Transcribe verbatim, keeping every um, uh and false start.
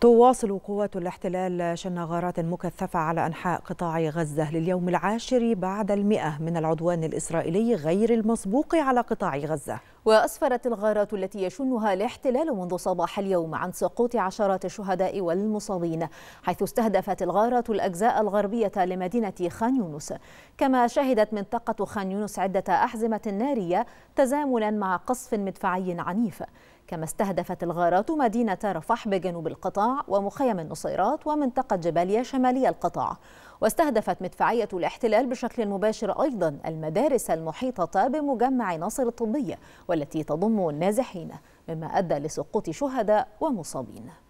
تواصل قوات الاحتلال شن غارات مكثفة على أنحاء قطاع غزة لليوم العاشر بعد المئة من العدوان الإسرائيلي غير المسبوق على قطاع غزة. وأسفرت الغارات التي يشنها الاحتلال منذ صباح اليوم عن سقوط عشرات الشهداء والمصابين، حيث استهدفت الغارات الأجزاء الغربية لمدينة خان يونس، كما شهدت منطقة خان يونس عدة أحزمة نارية تزامنا مع قصف مدفعي عنيف. كما استهدفت الغارات مدينة رفح بجنوب القطاع ومخيم النصيرات ومنطقة جباليا شمالية القطاع، واستهدفت مدفعية الاحتلال بشكل مباشر أيضا المدارس المحيطة بمجمع ناصر الطبية والتي تضم النازحين، مما أدى لسقوط شهداء ومصابين.